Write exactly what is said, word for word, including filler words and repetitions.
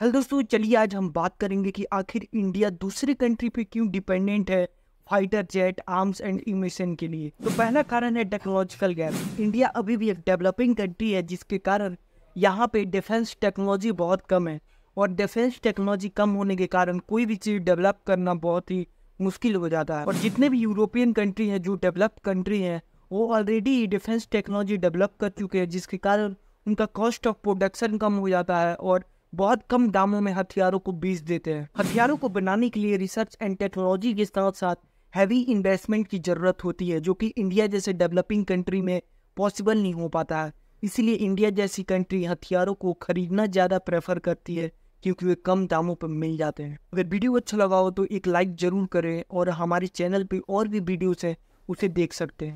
Hello दोस्तों, चलिए आज हम बात करेंगे कि आखिर इंडिया दूसरे कंट्री पे क्यों डिपेंडेंट है fighter jet, arms and emission के लिए। तो पहला कारण है टेक्नोलॉजिकल गैप। इंडिया अभी भी एक डेवलपिंग कंट्री है जिसके कारण यहाँ पे डिफेंस टेक्नोलॉजी बहुत कम है और डिफेंस टेक्नोलॉजी कम होने के कारण कोई भी चीज़ डेवलप करना बहुत ही मुश्किल हो जाता है। और जितने भी यूरोपियन कंट्री हैं जो डेवलप्ड कंट्री हैं वो ऑलरेडी डिफेंस टेक्नोलॉजी डेवलप कर चुके हैं जिसके कारण उनका कॉस्ट ऑफ प्रोडक्शन कम हो जाता है और बहुत कम दामों में हथियारों को बेच देते हैं। हथियारों को बनाने के लिए रिसर्च एंड टेक्नोलॉजी के साथ साथ हैवी इन्वेस्टमेंट की ज़रूरत होती है जो कि इंडिया जैसे डेवलपिंग कंट्री में पॉसिबल नहीं हो पाता है। इसीलिए इंडिया जैसी कंट्री हथियारों को खरीदना ज़्यादा प्रेफर करती है क्योंकि वे कम दामों पर मिल जाते हैं। अगर वीडियो अच्छा लगा हो तो एक लाइक ज़रूर करें और हमारे चैनल पर और भी वीडियोज़ हैं उसे देख सकते हैं।